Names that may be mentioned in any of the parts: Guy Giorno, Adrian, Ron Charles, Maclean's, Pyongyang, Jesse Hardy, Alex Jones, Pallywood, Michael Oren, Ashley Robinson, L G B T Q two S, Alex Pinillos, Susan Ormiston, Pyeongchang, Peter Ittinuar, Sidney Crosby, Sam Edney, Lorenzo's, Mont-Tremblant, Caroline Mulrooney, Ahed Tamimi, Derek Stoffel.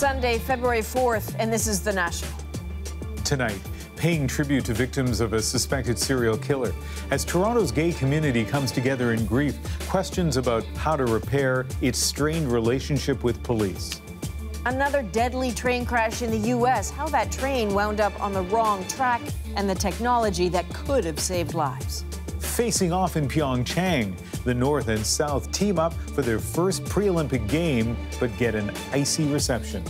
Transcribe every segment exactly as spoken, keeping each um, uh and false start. Sunday, February fourth, and this is The National. Tonight, paying tribute to victims of a suspected serial killer. As Toronto's gay community comes together in grief, questions about how to repair its strained relationship with police. Another deadly train crash in the U S, how that train wound up on the wrong track and the technology that could have saved lives. Facing off in Pyeongchang, the North and South team up for their first pre-Olympic game, but get an icy reception.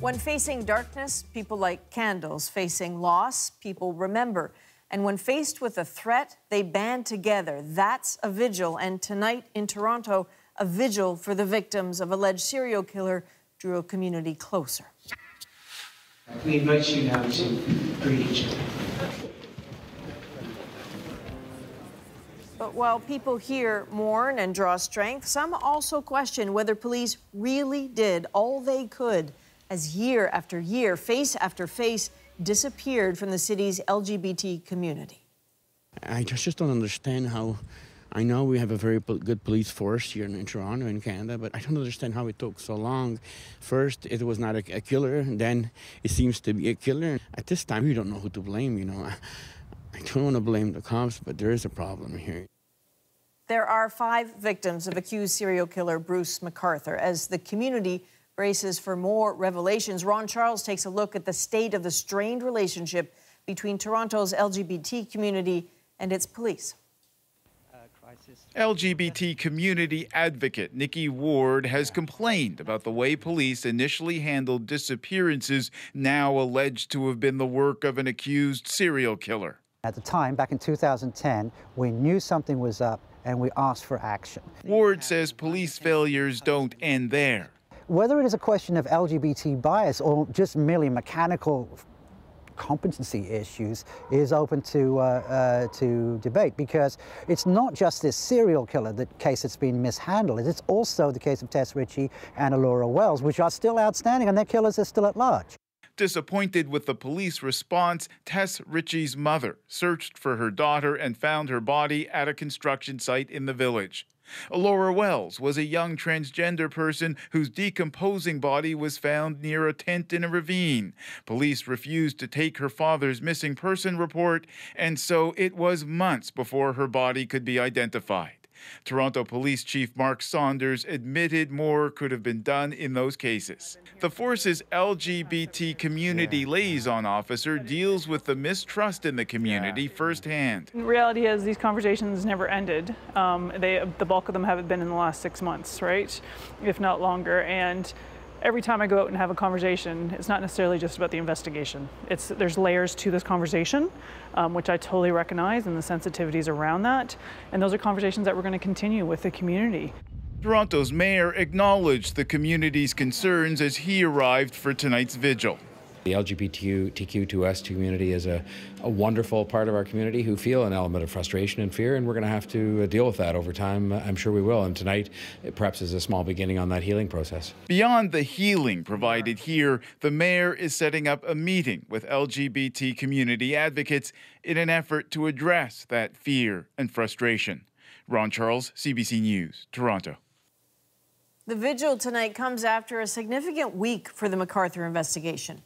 When facing darkness, people light candles. Facing loss, people remember. And when faced with a threat, they band together. That's a vigil. And tonight in Toronto, a vigil for the victims of alleged serial killer drew a community closer. We invite you now to greet each other. But while people here mourn and draw strength, some also question whether police really did all they could as year after year, face after face, disappeared from the city's L G B T community. I just, just don't understand how... I know we have a very po good police force here in, in Toronto, in Canada, but I don't understand how it took so long. First, it was not a, a killer, and then it seems to be a killer. At this time, we don't know who to blame, you know. I, I don't want to blame the cops, but there is a problem here. There are five victims of accused serial killer Bruce MacArthur. As the community braces for more revelations, Ron Charles takes a look at the state of the strained relationship between Toronto's L G B T community and its police. L G B T community advocate Nikki Ward has complained about the way police initially handled disappearances now alleged to have been the work of an accused serial killer. At the time, back in two thousand ten, we knew something was up and we asked for action. Ward says police failures don't end there. Whether it is a question of L G B T bias or just merely mechanical competency issues is open to, uh, uh, to debate, because it's not just this serial killer, the case that's been mishandled, it's also the case of Tess Richie and Alloura Wells, which are still outstanding, and their killers are still at large. Disappointed with the police response, Tess Richie's mother searched for her daughter and found her body at a construction site in the village. Alloura Wells was a young transgender person whose decomposing body was found near a tent in a ravine. Police refused to take her father's missing person report, and so it was months before her body could be identified. Toronto Police Chief Mark Saunders admitted more could have been done in those cases. The force's L G B T community liaison officer deals with the mistrust in the community firsthand. The reality is these conversations never ended. Um, they, the bulk of them haven't been in the last six months, right? If not longer. And every time I go out and have a conversation, it's not necessarily just about the investigation. It's, there's layers to this conversation, um, which I totally recognize, and the sensitivities around that. And those are conversations that we're going to continue with the community. Toronto's mayor acknowledged the community's concerns as he arrived for tonight's vigil. The L G B T Q two S community is a, a wonderful part of our community who feel an element of frustration and fear, and we're going to have to deal with that over time. I'm sure we will, and tonight perhaps is a small beginning on that healing process. Beyond the healing provided here, the mayor is setting up a meeting with L G B T community advocates in an effort to address that fear and frustration. Ron Charles, C B C News, Toronto. The vigil tonight comes after a significant week for the MacArthur investigation.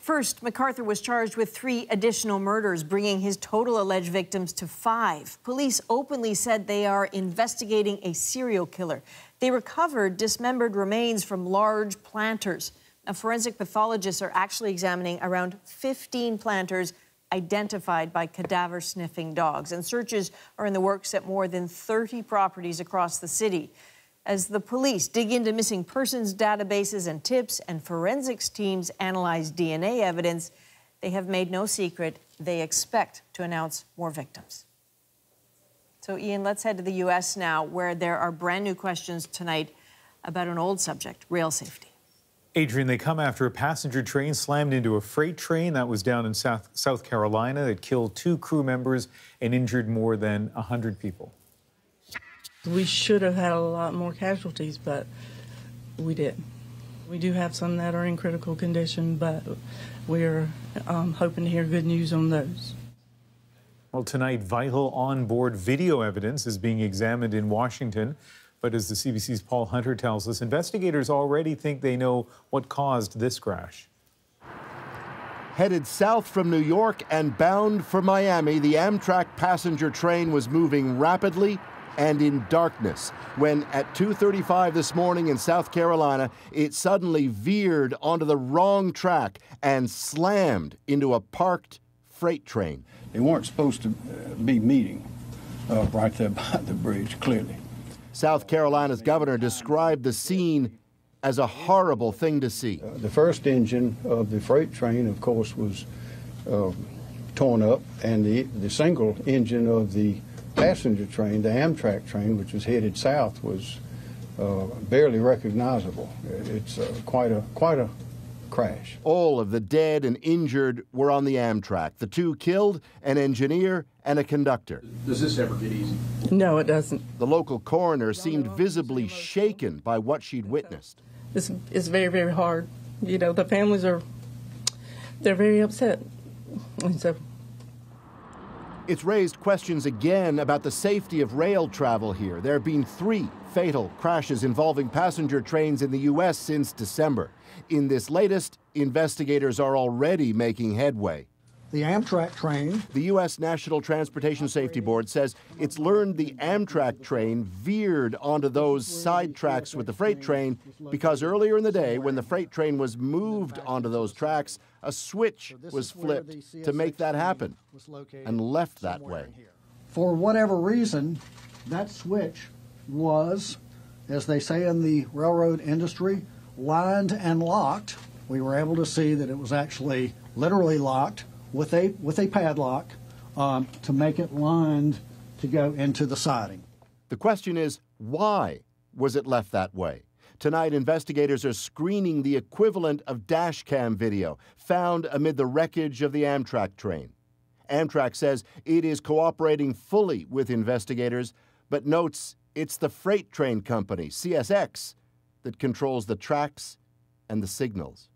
First, MacArthur was charged with three additional murders, bringing his total alleged victims to five. Police openly said they are investigating a serial killer. They recovered dismembered remains from large planters. Now, forensic pathologists are actually examining around fifteen planters identified by cadaver-sniffing dogs. And searches are in the works at more than thirty properties across the city. As the police dig into missing persons databases and tips, and forensics teams analyze D N A evidence, they have made no secret they expect to announce more victims. So, Ian, let's head to the U S now, where there are brand new questions tonight about an old subject, rail safety. Adrian, they come after a passenger train slammed into a freight train that was down in South, South Carolina that killed two crew members and injured more than one hundred people. We should have had a lot more casualties, but we didn't. We do have some that are in critical condition, but we're um, hoping to hear good news on those. Well, tonight, vital onboard video evidence is being examined in Washington. But as the C B C's Paul Hunter tells us, investigators already think they know what caused this crash. Headed south from New York and bound for Miami, the Amtrak passenger train was moving rapidly and in darkness when at two thirty-five this morning in South Carolina, it suddenly veered onto the wrong track and slammed into a parked freight train. They weren't supposed to be meeting uh, right there by the bridge, clearly. South Carolina's governor described the scene as a horrible thing to see. Uh, the first engine of the freight train, of course, was uh, torn up, and the, the single engine of the passenger train, the Amtrak train, which was headed south, was uh, barely recognizable. It's uh, quite a quite a crash. All of the dead and injured were on the Amtrak. The two killed, an engineer and a conductor. Does this ever get easy? No, it doesn't. The local coroner seemed visibly shaken by what she'd witnessed. This is very, very hard. You know, the families are, they're very upset. And so. It's raised questions again about the safety of rail travel here. There have been three fatal crashes involving passenger trains in the U S since December. In this latest, investigators are already making headway. The Amtrak train. The U S National Transportation Safety Board says it's learned the Amtrak train veered onto those side tracks with the freight train because earlier in the day, when the freight train was moved onto those tracks, a switch was flipped to make that happen and left that way. For whatever reason, that switch was, as they say in the railroad industry, lined and locked. We were able to see that it was actually literally locked with a with a padlock um, to make it lined to go into the siding. The question is, why was it left that way? Tonight, investigators are screening the equivalent of dash cam video found amid the wreckage of the Amtrak train. Amtrak says it is cooperating fully with investigators, but notes it's the freight train company, C S X, that controls the tracks and the signals.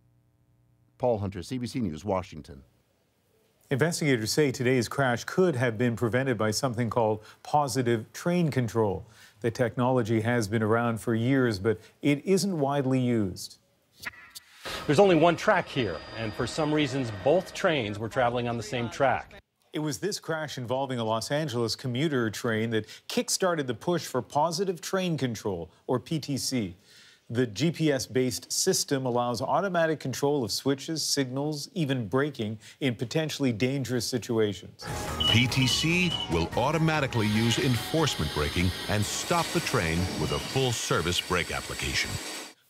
Paul Hunter, C B C News, Washington. Investigators say today's crash could have been prevented by something called positive train control. The technology has been around for years, but it isn't widely used. There's only one track here, and for some reasons, both trains were traveling on the same track. It was this crash involving a Los Angeles commuter train that kick-started the push for positive train control, or P T C. The G P S-based system allows automatic control of switches, signals, even braking in potentially dangerous situations. P T C will automatically use enforcement braking and stop the train with a full-service brake application.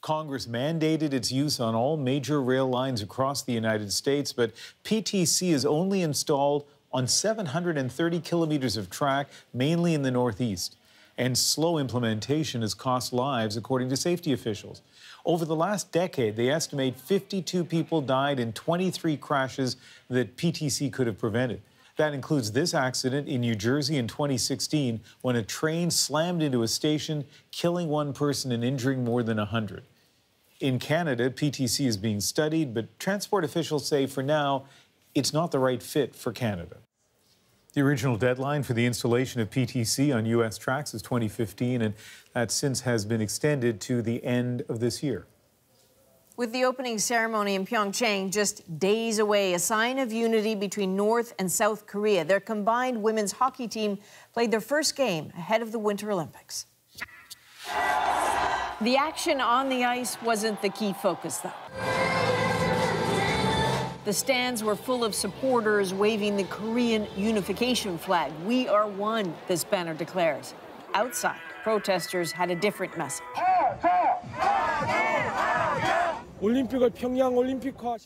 Congress mandated its use on all major rail lines across the United States, but P T C is only installed on seven hundred thirty kilometers of track, mainly in the Northeast. And slow implementation has cost lives, according to safety officials. Over the last decade, they estimate fifty-two people died in twenty-three crashes that P T C could have prevented. That includes this accident in New Jersey in twenty sixteen, when a train slammed into a station, killing one person and injuring more than one hundred. In Canada, P T C is being studied, but transport officials say for now, it's not the right fit for Canada. The original deadline for the installation of P T C on U S tracks is twenty fifteen, and that since has been extended to the end of this year. With the opening ceremony in Pyeongchang just days away, a sign of unity between North and South Korea. Their combined women's hockey team played their first game ahead of the Winter Olympics. The action on the ice wasn't the key focus, though. The stands were full of supporters waving the Korean unification flag. We are one, this banner declares. Outside, protesters had a different message.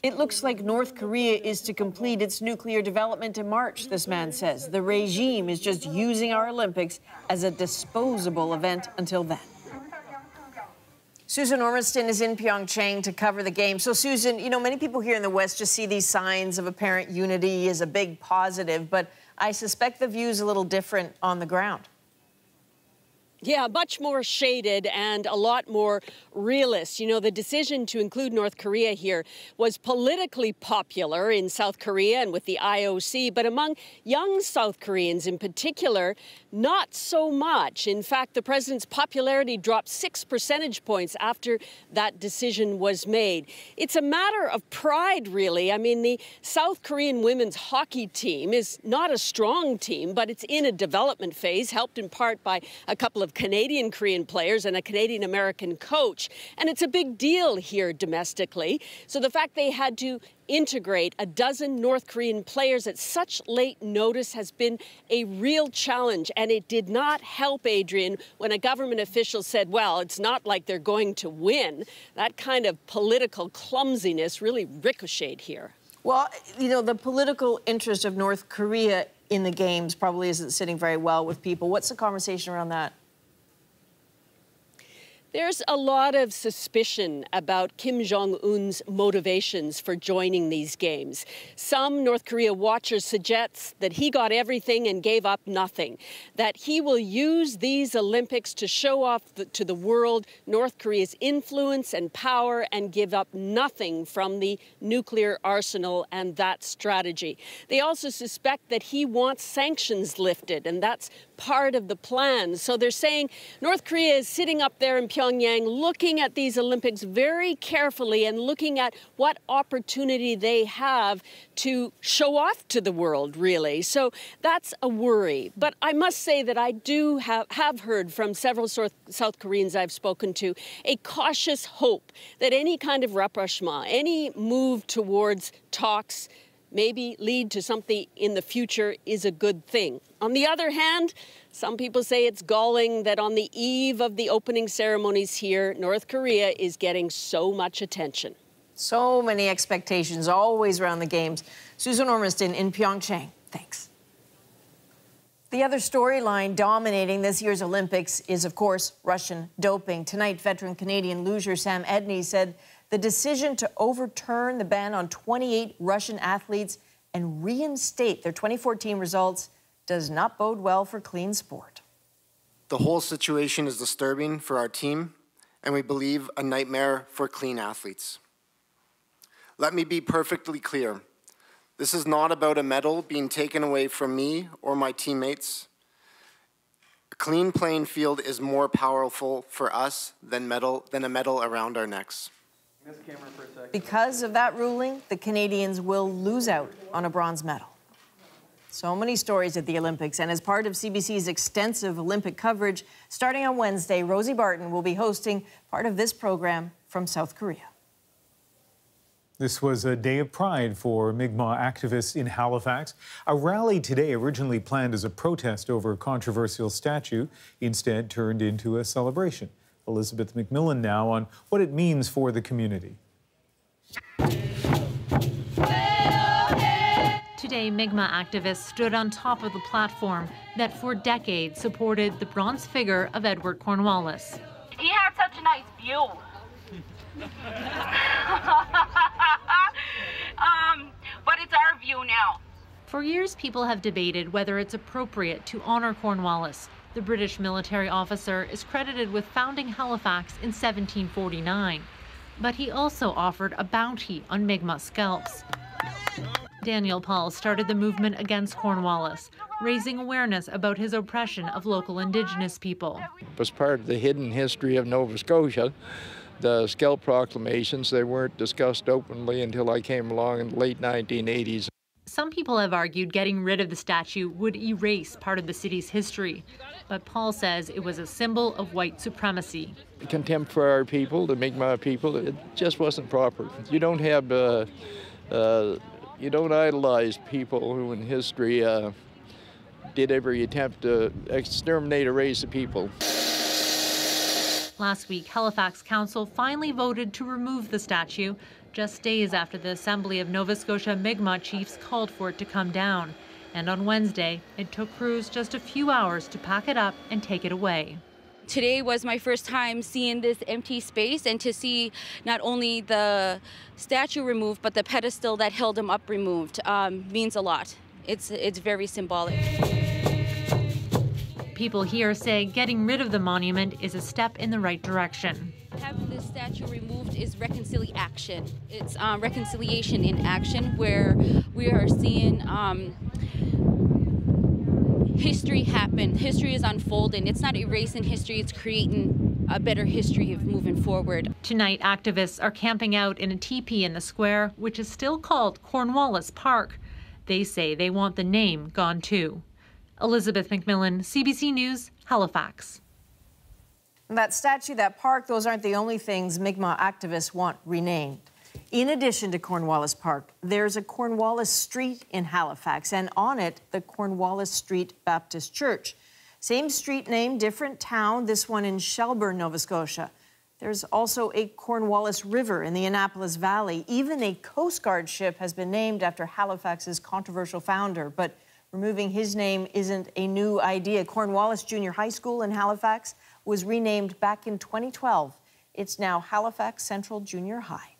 It looks like North Korea is to complete its nuclear development in March, this man says. The regime is just using our Olympics as a disposable event until then. Susan Ormiston is in Pyeongchang to cover the game. So, Susan, you know, many people here in the West just see these signs of apparent unity as a big positive, but I suspect the view's a little different on the ground. Yeah, much more shaded and a lot more realist. You know, the decision to include North Korea here was politically popular in South Korea and with the I O C, but among young South Koreans in particular, not so much. In fact, the president's popularity dropped six percentage points after that decision was made. It's a matter of pride, really. I mean, the South Korean women's hockey team is not a strong team, but it's in a development phase, helped in part by a couple of Canadian Korean players and a Canadian American coach. And it's a big deal here domestically. So the fact they had to integrate a dozen North Korean players at such late notice has been a real challenge. And it did not help, Adrian, when a government official said, well, it's not like they're going to win. That kind of political clumsiness really ricocheted here. Well, you know, the political interest of North Korea in the games probably isn't sitting very well with people. What's the conversation around that? There's a lot of suspicion about Kim Jong-un's motivations for joining these games. Some North Korea watchers suggest that he got everything and gave up nothing, that he will use these Olympics to show off the, to the world North Korea's influence and power and give up nothing from the nuclear arsenal and that strategy. They also suspect that he wants sanctions lifted, and that's part of the plan. So they're saying North Korea is sitting up there in Pyongyang looking at these Olympics very carefully and looking at what opportunity they have to show off to the world, really. So that's a worry. But I must say that I do have, have heard from several South Koreans I've spoken to a cautious hope that any kind of rapprochement, any move towards talks, maybe lead to something in the future is a good thing. On the other hand, some people say it's galling that on the eve of the opening ceremonies here, North Korea is getting so much attention. So many expectations always around the games. Susan Ormiston in Pyeongchang, thanks. The other storyline dominating this year's Olympics is, of course, Russian doping. Tonight, veteran Canadian luger Sam Edney said the decision to overturn the ban on twenty-eight Russian athletes and reinstate their twenty fourteen results does not bode well for clean sport. The whole situation is disturbing for our team, and we believe a nightmare for clean athletes. Let me be perfectly clear. This is not about a medal being taken away from me or my teammates. A clean playing field is more powerful for us than, medal, than a medal around our necks. Because of that ruling, the Canadians will lose out on a bronze medal. So many stories at the Olympics, and as part of C B C's extensive Olympic coverage, starting on Wednesday, Rosie Barton will be hosting part of this program from South Korea. This was a day of pride for Mi'kmaq activists in Halifax. A rally today, originally planned as a protest over a controversial statue, instead turned into a celebration. Elizabeth McMillan now on what it means for the community. Today, Mi'kmaq activists stood on top of the platform that for decades supported the bronze figure of Edward Cornwallis. He had such a nice view. um, but it's our view now. For years, people have debated whether it's appropriate to honor Cornwallis. The British military officer is credited with founding Halifax in seventeen forty-nine, but he also offered a bounty on Mi'kmaq scalps. Daniel Paul started the movement against Cornwallis, raising awareness about his oppression of local Indigenous people. It was part of the hidden history of Nova Scotia. The scalp proclamations, they weren't discussed openly until I came along in the late nineteen eighties. Some people have argued getting rid of the statue would erase part of the city's history, but Paul says it was a symbol of white supremacy. Contempt for our people, the Mi'kmaq people, it just wasn't proper. You don't have, uh, uh, you don't idolize people who in history uh, did every attempt to exterminate a race of people. Last week, Halifax Council finally voted to remove the statue, just days after the Assembly of Nova Scotia Mi'kmaq chiefs called for it to come down. And on Wednesday, it took crews just a few hours to pack it up and take it away. Today was my first time seeing this empty space, and to see not only the statue removed, but the pedestal that held him up removed um, means a lot. It's, it's very symbolic. people here say getting rid of the monument is a step in the right direction. Having this statue removed is reconciliation action. It's um, reconciliation in action, where we are seeing um, history happen. History is unfolding. It's not erasing history, it's creating a better history of moving forward. Tonight, activists are camping out in a teepee in the square, which is still called Cornwallis Park. They say they want the name gone too. Elizabeth McMillan, C B C News, Halifax. That statue, that park, those aren't the only things Mi'kmaq activists want renamed. In addition to Cornwallis Park, there's a Cornwallis Street in Halifax, and on it, the Cornwallis Street Baptist Church. Same street name, different town, this one in Shelburne, Nova Scotia. There's also a Cornwallis River in the Annapolis Valley. Even a Coast Guard ship has been named after Halifax's controversial founder, but removing his name isn't a new idea. Cornwallis Junior High School in Halifax was renamed back in twenty twelve. It's now Halifax Central Junior High.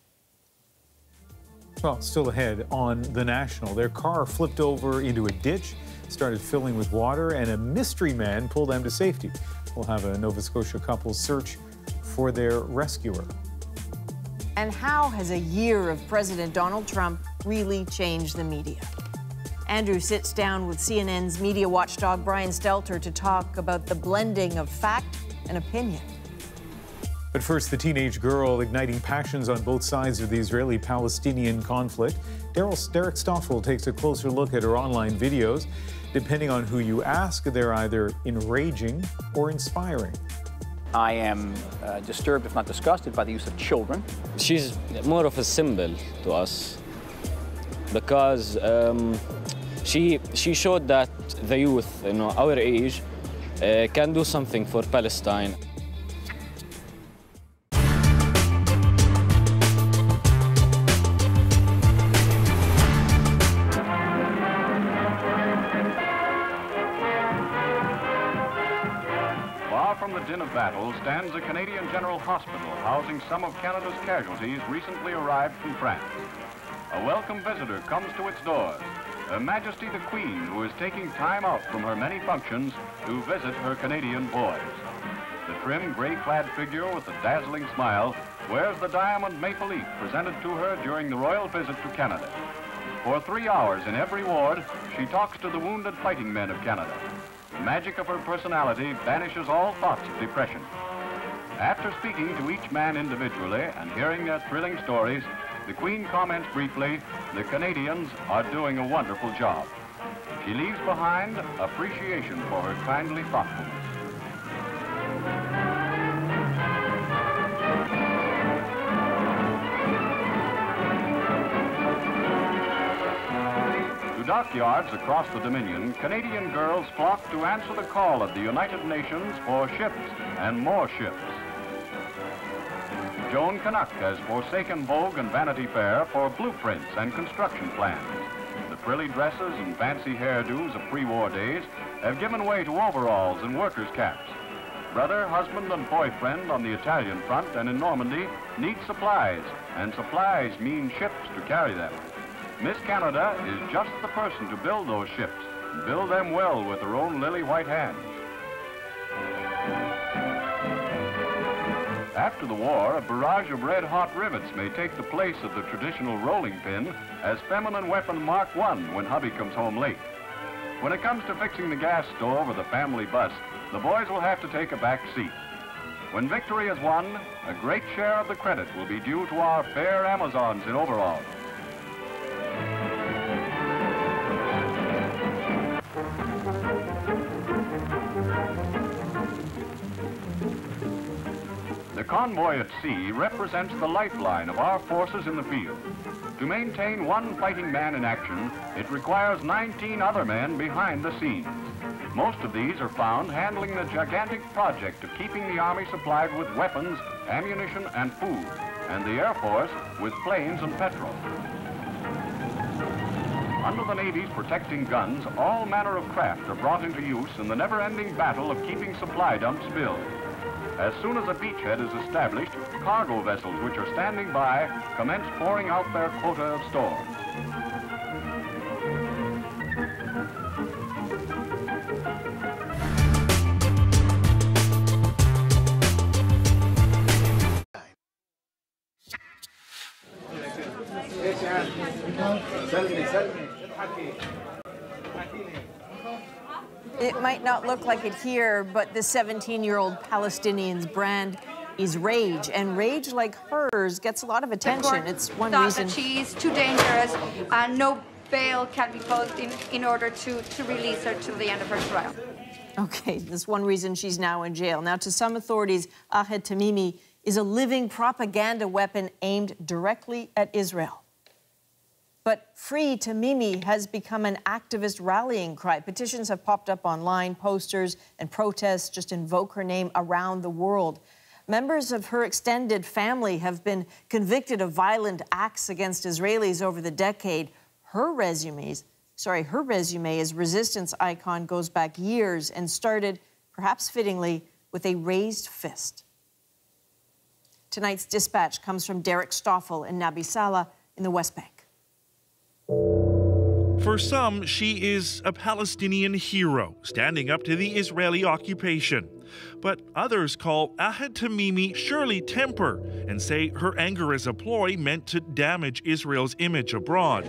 Well, still ahead on The National. Their car flipped over into a ditch, started filling with water, and a mystery man pulled them to safety. We'll have a Nova Scotia couple search for their rescuer. And how has a year of President Donald Trump really changed the media? Andrew sits down with C N N's media watchdog Brian Stelter to talk about the blending of fact and opinion. But first, the teenage girl igniting passions on both sides of the Israeli-Palestinian conflict. Derek Stoffel takes a closer look at her online videos. Depending on who you ask, they're either enraging or inspiring. I am uh, disturbed, if not disgusted, by the use of children. She's more of a symbol to us because um, she she showed that the youth, you know, our age, uh, can do something for Palestine. Battle stands a Canadian general hospital housing some of Canada's casualties recently arrived from France. A welcome visitor comes to its doors, Her Majesty the Queen, who is taking time out from her many functions to visit her Canadian boys. The trim, gray-clad figure with the dazzling smile wears the diamond maple leaf presented to her during the royal visit to Canada. For three hours in every ward, she talks to the wounded fighting men of Canada. The magic of her personality banishes all thoughts of depression. After speaking to each man individually and hearing their thrilling stories, the Queen comments briefly, the Canadians are doing a wonderful job. She leaves behind appreciation for her kindly thoughtfulness. Dockyards across the Dominion, Canadian girls flock to answer the call of the United Nations for ships and more ships. Joan Canuck has forsaken Vogue and Vanity Fair for blueprints and construction plans. The frilly dresses and fancy hairdos of pre-war days have given way to overalls and workers' caps. Brother, husband, and boyfriend on the Italian front and in Normandy need supplies, and supplies mean ships to carry them. Miss Canada is just the person to build those ships and build them well with her own lily-white hands. After the war, a barrage of red-hot rivets may take the place of the traditional rolling pin as feminine weapon Mark one when hubby comes home late. When it comes to fixing the gas stove or the family bus, the boys will have to take a back seat. When victory is won, a great share of the credit will be due to our fair Amazons in overalls. The convoy at sea represents the lifeline of our forces in the field. To maintain one fighting man in action, it requires nineteen other men behind the scenes. Most of these are found handling the gigantic project of keeping the Army supplied with weapons, ammunition, and food, and the Air Force with planes and petrol. Under the Navy's protecting guns, all manner of craft are brought into use in the never-ending battle of keeping supply dumps filled. As soon as a beachhead is established, cargo vessels which are standing by commence pouring out their quota of stores. It might not look like it here, but this seventeen-year-old Palestinian's brand is rage, and rage like hers gets a lot of attention. It's one reason she is too dangerous, and no bail can be posed in, in order to, to release her to the end of her trial. Okay, that's one reason she's now in jail. Now, to some authorities, Ahed Tamimi is a living propaganda weapon aimed directly at Israel. But Free Tamimi has become an activist rallying cry. Petitions have popped up online, posters and protests just invoke her name around the world. Members of her extended family have been convicted of violent acts against Israelis over the decade. Her resumes, sorry, her resume as resistance icon goes back years and started, perhaps fittingly, with a raised fist. Tonight's dispatch comes from Derek Stoffel and Nabi Saleh in the West Bank. For some, she is a Palestinian hero, standing up to the Israeli occupation. But others call Ahed Tamimi surely temper and say her anger is a ploy meant to damage Israel's image abroad.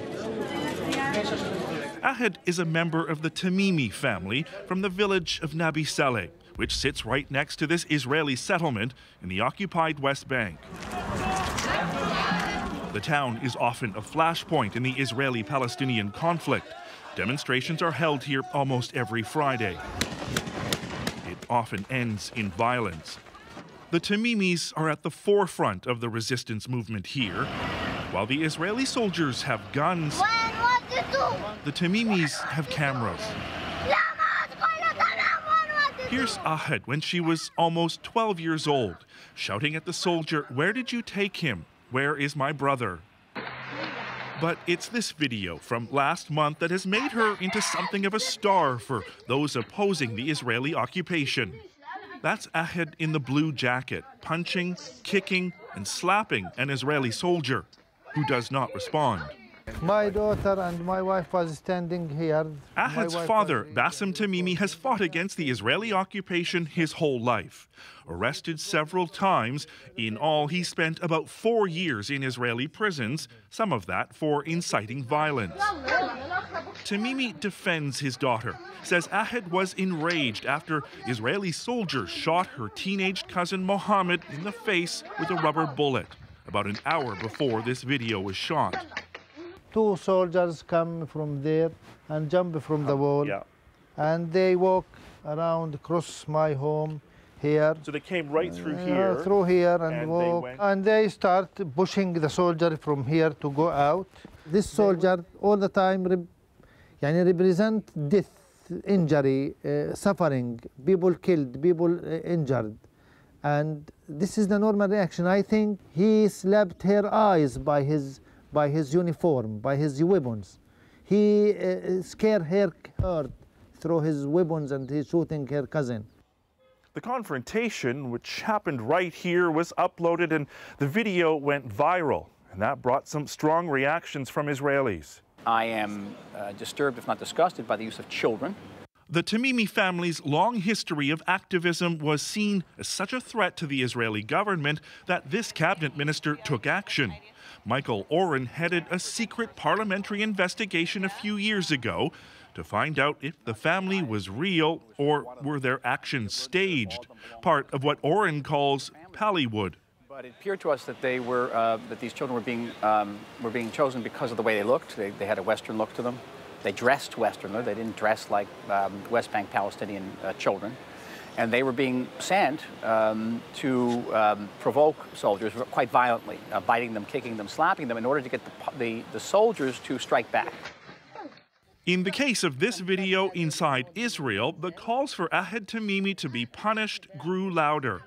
Ahed is a member of the Tamimi family from the village of Nabi Saleh, which sits right next to this Israeli settlement in the occupied West Bank. The town is often a flashpoint in the Israeli-Palestinian conflict. Demonstrations are held here almost every Friday. It often ends in violence. The Tamimis are at the forefront of the resistance movement here. While the Israeli soldiers have guns, the Tamimis have cameras. Here's Ahed when she was almost twelve years old, shouting at the soldier, "Where did you take him? Where is my brother?" But it's this video from last month that has made her into something of a star for those opposing the Israeli occupation. That's Ahed in the blue jacket, punching, kicking, and slapping an Israeli soldier who does not respond. My daughter and my wife was standing here. Ahed's father, Bassem Tamimi, has fought against the Israeli occupation his whole life. Arrested several times, in all he spent about four years in Israeli prisons, some of that for inciting violence. Tamimi defends his daughter, says Ahed was enraged after Israeli soldiers shot her teenage cousin Mohammed in the face with a rubber bullet about an hour before this video was shot. Two soldiers come from there and jump from the wall, yeah. And they walk around across my home here. So they came right through here? Uh, through here and, and walk. They went... And they start pushing the soldier from here to go out. This soldier went... all the time rep yani represent death, injury, uh, suffering, people killed, people uh, injured. And this is the normal reaction. I think he slapped her eyes by his... by his uniform, by his weapons. He uh, scared her hurt through his weapons and he's shooting her cousin. The confrontation, which happened right here, was uploaded and the video went viral. And that brought some strong reactions from Israelis. I am uh, disturbed, if not disgusted, by the use of children. The Tamimi family's long history of activism was seen as such a threat to the Israeli government that this cabinet minister took action. Michael Oren headed a secret parliamentary investigation a few years ago to find out if the family was real or were their actions staged, part of what Oren calls Pallywood. But it appeared to us that they were, uh, that these children were being, um, were being chosen because of the way they looked. They, they had a Western look to them. They dressed Western, though. They didn't dress like um, West Bank Palestinian uh, children. And they were being sent um, to um, provoke soldiers quite violently, uh, biting them, kicking them, slapping them, in order to get the, the, the soldiers to strike back. In the case of this video inside Israel, the calls for Ahed Tamimi to be punished grew louder,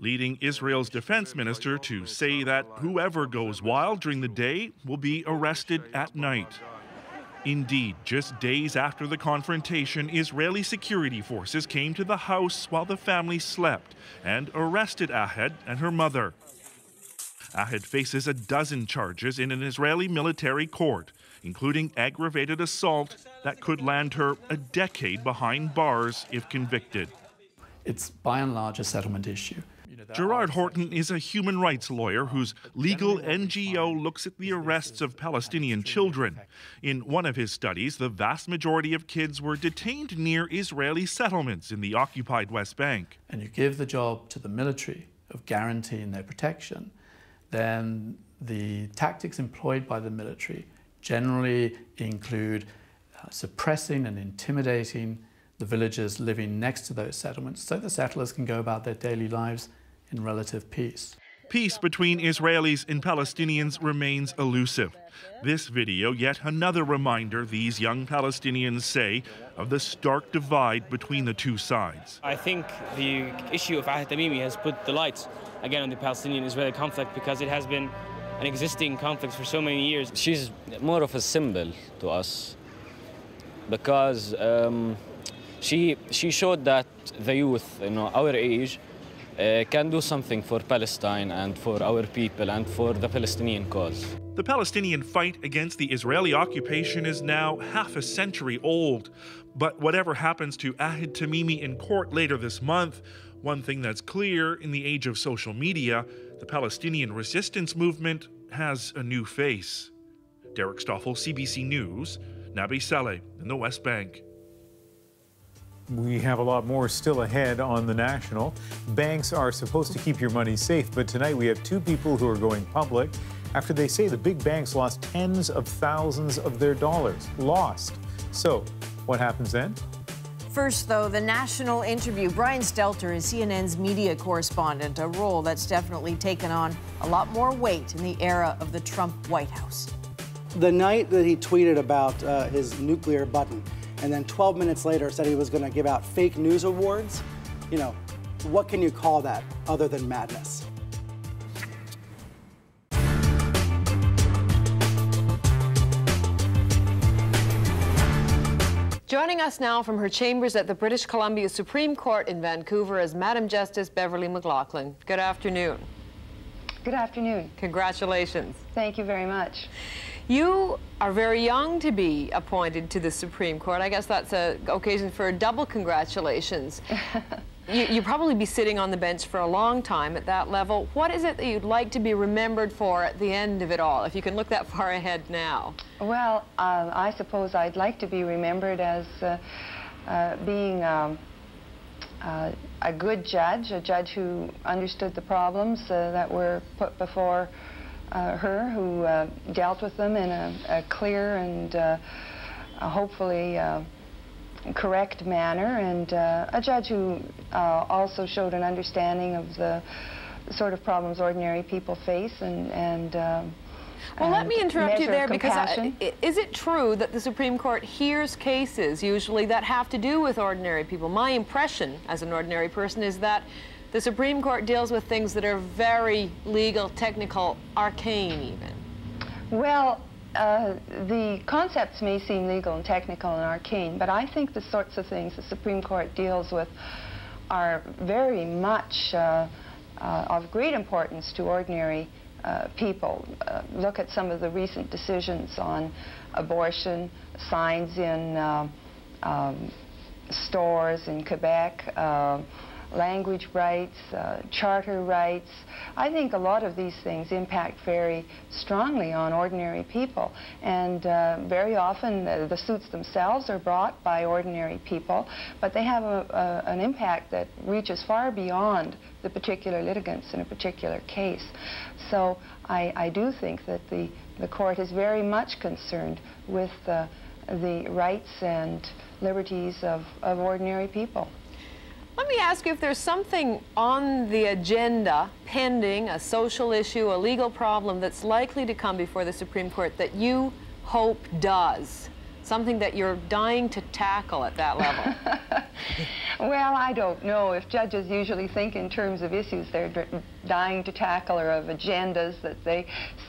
leading Israel's defense minister to say that whoever goes wild during the day will be arrested at night. Indeed, just days after the confrontation, Israeli security forces came to the house while the family slept and arrested Ahed and her mother. Ahed faces a dozen charges in an Israeli military court, including aggravated assault that could land her a decade behind bars if convicted. It's by and large a settlement issue. Gerard Horton is a human rights lawyer whose legal N G O looks at the arrests of Palestinian children. In one of his studies, the vast majority of kids were detained near Israeli settlements in the occupied West Bank. And you give the job to the military of guaranteeing their protection, then the tactics employed by the military generally include uh, suppressing and intimidating the villagers living next to those settlements so the settlers can go about their daily lives in relative peace. Peace between Israelis and Palestinians remains elusive. This video, yet another reminder, these young Palestinians say, of the stark divide between the two sides. I think the issue of Ahed Tamimi has put the lights again on the Palestinian-Israeli conflict because it has been an existing conflict for so many years. She's more of a symbol to us because um, she, she showed that the youth, you know, our age, Uh, can do something for Palestine and for our people and for the Palestinian cause. The Palestinian fight against the Israeli occupation is now half a century old. But whatever happens to Ahed Tamimi in court later this month, one thing that's clear in the age of social media, the Palestinian resistance movement has a new face. Derek Stoffel, C B C News, Nabi Saleh in the West Bank. We have a lot more still ahead on The National. Banks are supposed to keep your money safe, but tonight we have two people who are going public after they say the big banks lost tens of thousands of their dollars. Lost. So, what happens then? First, though, The National interview. Brian Stelter is C N N's media correspondent, a role that's definitely taken on a lot more weight in the era of the Trump White House. The night that he tweeted about uh, his nuclear button, and then twelve minutes later said he was going to give out fake news awards. You know, what can you call that other than madness? Joining us now from her chambers at the British Columbia Supreme Court in Vancouver is Madam Justice Beverly McLaughlin. Good afternoon. Good afternoon. Congratulations. Thank you very much. You are very young to be appointed to the Supreme Court. I guess that's an occasion for a double congratulations. you, you'll probably be sitting on the bench for a long time at that level. What is it that you'd like to be remembered for at the end of it all, if you can look that far ahead now? Well, uh, I suppose I'd like to be remembered as uh, uh, being um, uh, a good judge, a judge who understood the problems uh, that were put before Uh, her, who uh, dealt with them in a, a clear and uh, a hopefully uh, correct manner, and uh, a judge who uh, also showed an understanding of the sort of problems ordinary people face, and and uh, well, and let me interrupt you there, because I, is it true that the Supreme Court hears cases usually that have to do with ordinary people? My impression as an ordinary person is that the Supreme Court deals with things that are very legal, technical, arcane even. Well, uh, the concepts may seem legal and technical and arcane, but I think the sorts of things the Supreme Court deals with are very much uh, uh, of great importance to ordinary uh, people. Uh, look at some of the recent decisions on abortion, signs in uh, um, stores in Quebec, uh, language rights, uh, charter rights. I think a lot of these things impact very strongly on ordinary people, and uh, very often the, the suits themselves are brought by ordinary people, but they have a, a, an impact that reaches far beyond the particular litigants in a particular case. So I, I do think that the, the court is very much concerned with uh, the rights and liberties of, of ordinary people. Let me ask you if there's something on the agenda pending, a social issue, a legal problem that's likely to come before the Supreme Court that you hope does, something that you're dying to tackle at that level. Well, I don't know. If judges usually think in terms of issues they're d dying to tackle or of agendas that they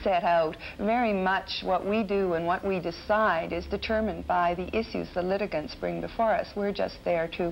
set out, very much what we do and what we decide is determined by the issues the litigants bring before us. We're just there to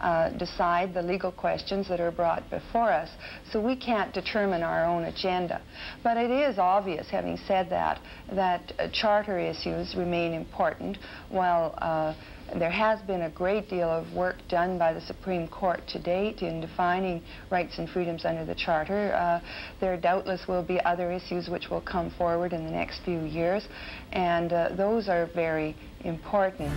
uh, decide the legal questions that are brought before us, so we can't determine our own agenda. But it is obvious, having said that, that uh, charter issues remain important, while uh, There has been a great deal of work done by the Supreme Court to date in defining rights and freedoms under the Charter. Uh, there doubtless will be other issues which will come forward in the next few years, and uh, those are very important.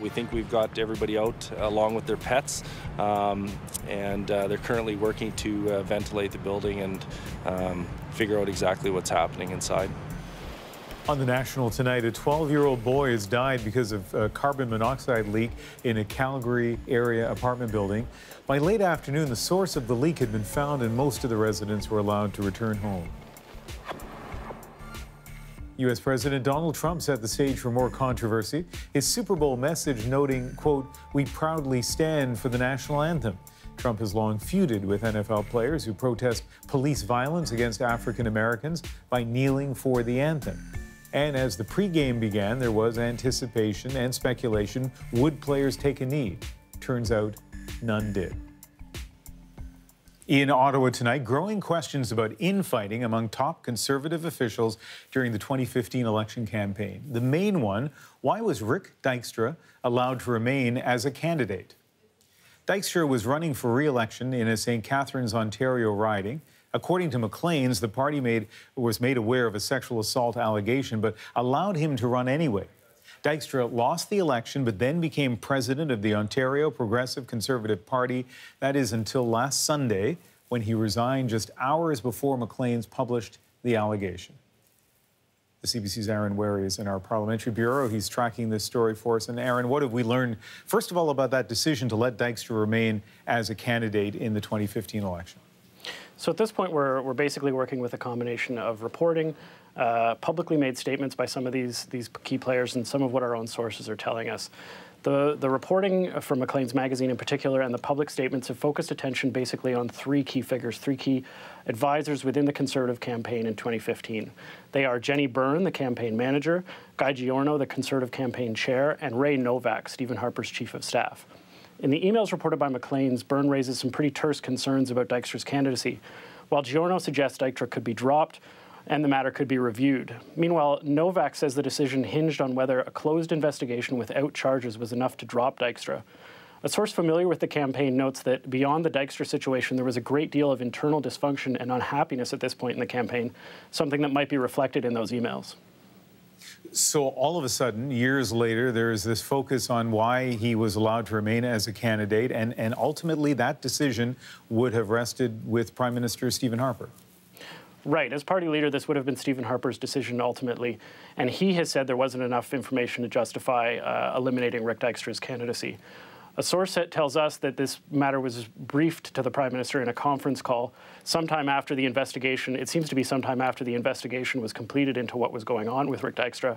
We think we've got everybody out along with their pets, um, and uh, they're currently working to uh, ventilate the building and um, figure out exactly what's happening inside. On the National tonight, a twelve-year-old boy has died because of a carbon monoxide leak in a Calgary area apartment building. By late afternoon, the source of the leak had been found and most of the residents were allowed to return home. U S President Donald Trump set the stage for more controversy, his Super Bowl message noting, quote, "We proudly stand for the national anthem." Trump has long feuded with N F L players who protest police violence against African Americans by kneeling for the anthem. And as the pregame began, there was anticipation and speculation, would players take a knee? Turns out, none did. In Ottawa tonight, growing questions about infighting among top Conservative officials during the twenty fifteen election campaign. The main one, why was Rick Dykstra allowed to remain as a candidate? Dykstra was running for re-election in a Saint Catharines, Ontario riding. According to Maclean's, the party made, was made aware of a sexual assault allegation, but allowed him to run anyway. Dykstra lost the election, but then became president of the Ontario Progressive Conservative Party. That is until last Sunday, when he resigned just hours before Maclean's published the allegation. The C B C's Aaron Wary is in our parliamentary bureau. He's tracking this story for us. And Aaron, what have we learned, first of all, about that decision to let Dykstra remain as a candidate in the twenty fifteen election? So at this point, we're, we're basically working with a combination of reporting, Uh, publicly made statements by some of these these key players, and some of what our own sources are telling us. The, the reporting from Maclean's magazine in particular and the public statements have focused attention basically on three key figures, three key advisors within the Conservative campaign in twenty fifteen. They are Jenny Byrne, the campaign manager, Guy Giorno, the Conservative campaign chair, and Ray Novak, Stephen Harper's chief of staff. In the emails reported by Maclean's, Byrne raises some pretty terse concerns about Dykstra's candidacy, while Giorno suggests Dykstra could be dropped and the matter could be reviewed. Meanwhile, Novak says the decision hinged on whether a closed investigation without charges was enough to drop Dykstra. A source familiar with the campaign notes that beyond the Dykstra situation, there was a great deal of internal dysfunction and unhappiness at this point in the campaign, something that might be reflected in those emails. So all of a sudden, years later, there is this focus on why he was allowed to remain as a candidate, and, and ultimately that decision would have rested with Prime Minister Stephen Harper. Right. As party leader, this would have been Stephen Harper's decision ultimately, and he has said there wasn't enough information to justify uh, eliminating Rick Dykstra's candidacy. A source tells us that this matter was briefed to the Prime Minister in a conference call sometime after the investigation. It seems to be sometime after the investigation was completed into what was going on with Rick Dykstra,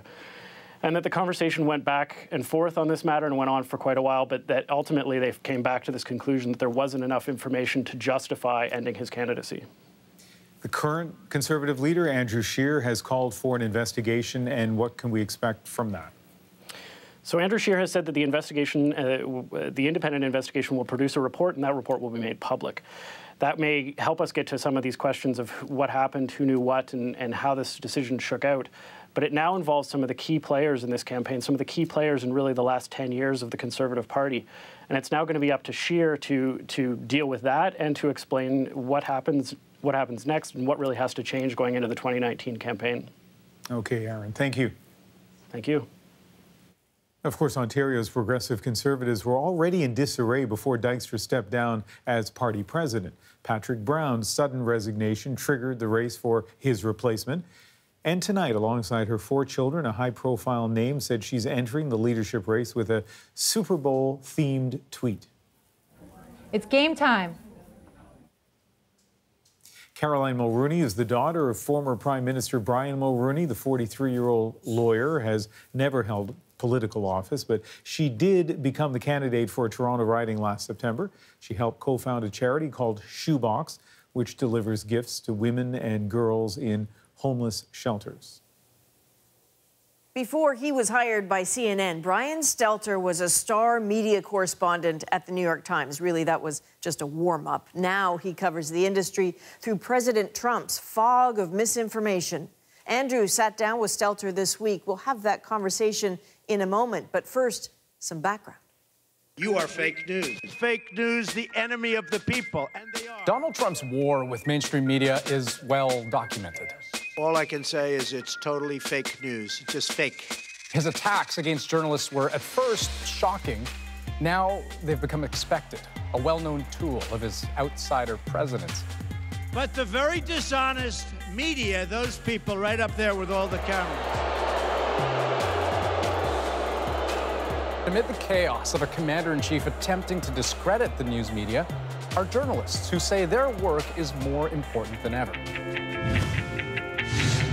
and that the conversation went back and forth on this matter and went on for quite a while, but that ultimately they came back to this conclusion that there wasn't enough information to justify ending his candidacy. The current Conservative leader, Andrew Scheer, has called for an investigation, and what can we expect from that? So Andrew Scheer has said that the investigation, uh, the independent investigation will produce a report, and that report will be made public. That may help us get to some of these questions of what happened, who knew what, and, and how this decision shook out. But it now involves some of the key players in this campaign, some of the key players in really the last ten years of the Conservative Party. And it's now going to be up to Scheer to, to deal with that and to explain what happens, what happens next and what really has to change going into the twenty nineteen campaign. Okay, Aaron, thank you. Thank you. Of course, Ontario's Progressive Conservatives were already in disarray before Dykstra stepped down as party president. Patrick Brown's sudden resignation triggered the race for his replacement. And tonight, alongside her four children, a high-profile name said she's entering the leadership race with a Super Bowl-themed tweet. It's game time. Caroline Mulrooney is the daughter of former Prime Minister Brian Mulrooney. The forty-three-year-old lawyer has never held political office, but she did become the candidate for a Toronto riding last September. She helped co-found a charity called Shoebox, which delivers gifts to women and girls in homeless shelters. Before he was hired by C N N, Brian Stelter was a star media correspondent at The New York Times. Really, that was just a warm-up. Now he covers the industry through President Trump's fog of misinformation. Andrew sat down with Stelter this week. We'll have that conversation in a moment, but first, some background. You are fake news. Fake news, the enemy of the people, and they are. Donald Trump's war with mainstream media is well documented. All I can say is it's totally fake news, it's just fake. His attacks against journalists were at first shocking. Now they've become expected, a well-known tool of his outsider presidents. But the very dishonest media, those people right up there with all the cameras. Amid the chaos of a commander-in-chief attempting to discredit the news media, are journalists who say their work is more important than ever.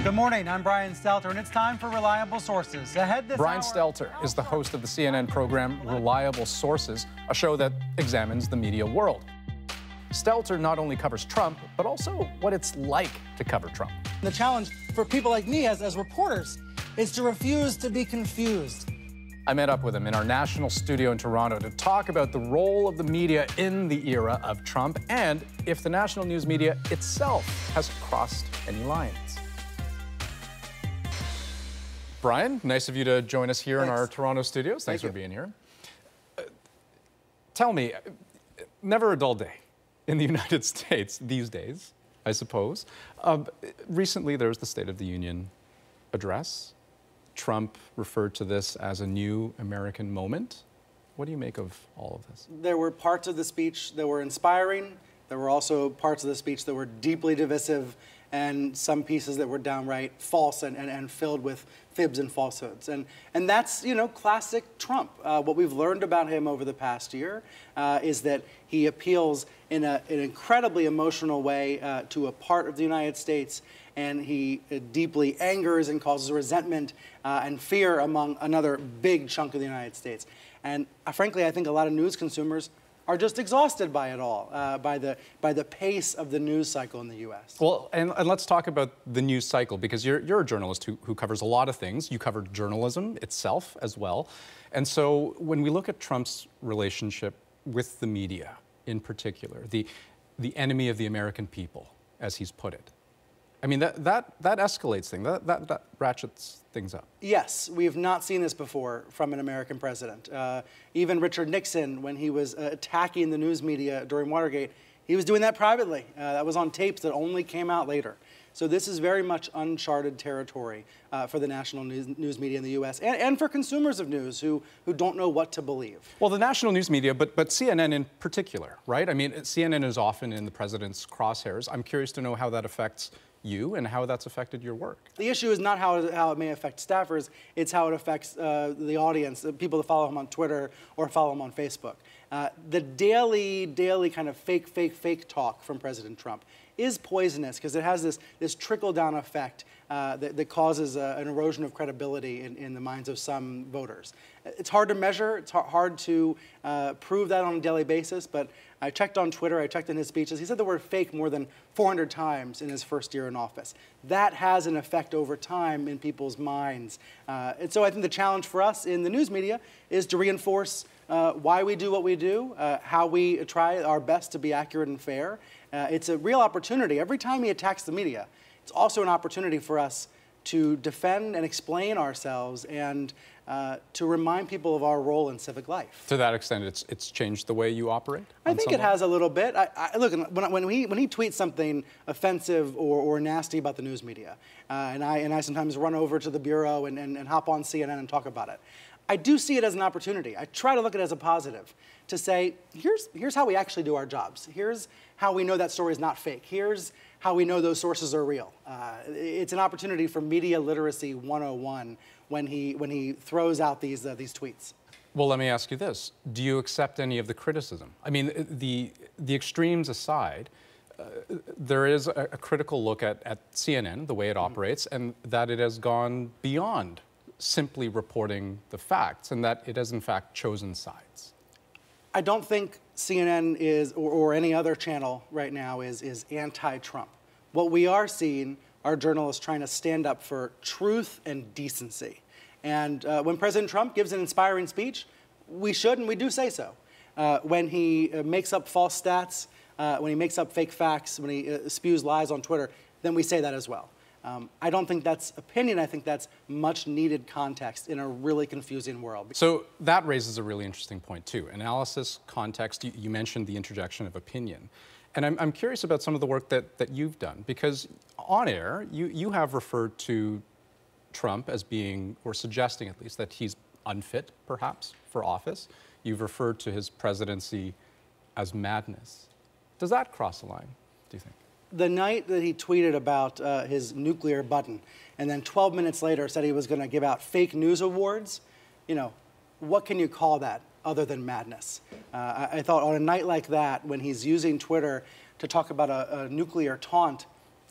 Good morning, I'm Brian Stelter, and it's time for Reliable Sources. Ahead this Brian hour, Stelter is the host of the C N N program Reliable Sources, a show that examines the media world. Stelter not only covers Trump, but also what it's like to cover Trump. The challenge for people like me as, as reporters is to refuse to be confused. I met up with him in our national studio in Toronto to talk about the role of the media in the era of Trump and if the national news media itself has crossed any lines. Brian, nice of you to join us here Thanks. in our Toronto studios. Thanks Thank for being here. Uh, tell me, never a dull day in the United States these days, I suppose. Uh, recently, there was the State of the Union address. Trump referred to this as a new American moment. What do you make of all of this? There were parts of the speech that were inspiring. There were also parts of the speech that were deeply divisive, and some pieces that were downright false and, and, and filled with fibs and falsehoods. And, and that's, you know, classic Trump. Uh, what we've learned about him over the past year uh, is that he appeals in a, an incredibly emotional way uh, to a part of the United States, and he uh, deeply angers and causes resentment uh, and fear among another big chunk of the United States. And uh, frankly, I think a lot of news consumers are just exhausted by it all, uh, by the by the pace of the news cycle in the U S. Well, and, and let's talk about the news cycle, because you're, you're a journalist who, who covers a lot of things. You cover journalism itself as well. And so when we look at Trump's relationship with the media in particular, the, the enemy of the American people, as he's put it, I mean, that, that, that escalates things, that, that, that ratchets things up. Yes, we have not seen this before from an American president. Uh, even Richard Nixon, when he was uh, attacking the news media during Watergate, he was doing that privately. Uh, that was on tapes that only came out later. So this is very much uncharted territory uh, for the national news, news media in the U S and, and for consumers of news who, who don't know what to believe. Well, the national news media, but, but C N N in particular, right? I mean, C N N is often in the president's crosshairs. I'm curious to know how that affects you and how that's affected your work. The issue is not how, how it may affect staffers, it's how it affects uh, the audience, the people that follow him on Twitter or follow him on Facebook. Uh, the daily, daily kind of fake, fake, fake talk from President Trump is poisonous because it has this, this trickle-down effect uh, that, that causes uh, an erosion of credibility in, in the minds of some voters. It's hard to measure, it's hard to uh, prove that on a daily basis, but I checked on Twitter, I checked in his speeches, he said the word fake more than four hundred times in his first year in office. That has an effect over time in people's minds. Uh, and so I think the challenge for us in the news media is to reinforce Uh, why we do what we do, uh, how we try our best to be accurate and fair. Uh, it's a real opportunity. Every time he attacks the media, it's also an opportunity for us to defend and explain ourselves and uh, to remind people of our role in civic life. To that extent, it's, it's changed the way you operate? I think it has a little bit. I, I, look, when, when, he, when he tweets something offensive or, or nasty about the news media, uh, and, I, and I sometimes run over to the bureau and, and, and hop on C N N and talk about it, I do see it as an opportunity. I try to look at it as a positive, to say, here's, here's how we actually do our jobs. Here's how we know that story is not fake. Here's how we know those sources are real. Uh, it's an opportunity for media literacy one oh one when he, when he throws out these, uh, these tweets. Well, let me ask you this. Do you accept any of the criticism? I mean, the, the extremes aside, uh, there is a, a critical look at, at C N N, the way it operates, and that it has gone beyond simply reporting the facts, and that it has, in fact, chosen sides. I don't think C N N is, or, or any other channel right now, is, is anti-Trump. What we are seeing are journalists trying to stand up for truth and decency. And uh, when President Trump gives an inspiring speech, we should and we do say so. Uh, when he uh, makes up false stats, uh, when he makes up fake facts, when he uh, spews lies on Twitter, then we say that as well. Um, I don't think that's opinion. I think that's much needed context in a really confusing world. So that raises a really interesting point, too. Analysis, context, you, you mentioned the interjection of opinion. And I'm, I'm curious about some of the work that, that you've done, because on air, you, you have referred to Trump as being, or suggesting at least, that he's unfit, perhaps, for office. You've referred to his presidency as madness. Does that cross the line, do you think? The night that he tweeted about uh, his nuclear button, and then twelve minutes later said he was going to give out fake news awards, you know, what can you call that other than madness? Uh, I, I thought on a night like that, when he's using Twitter to talk about a, a nuclear taunt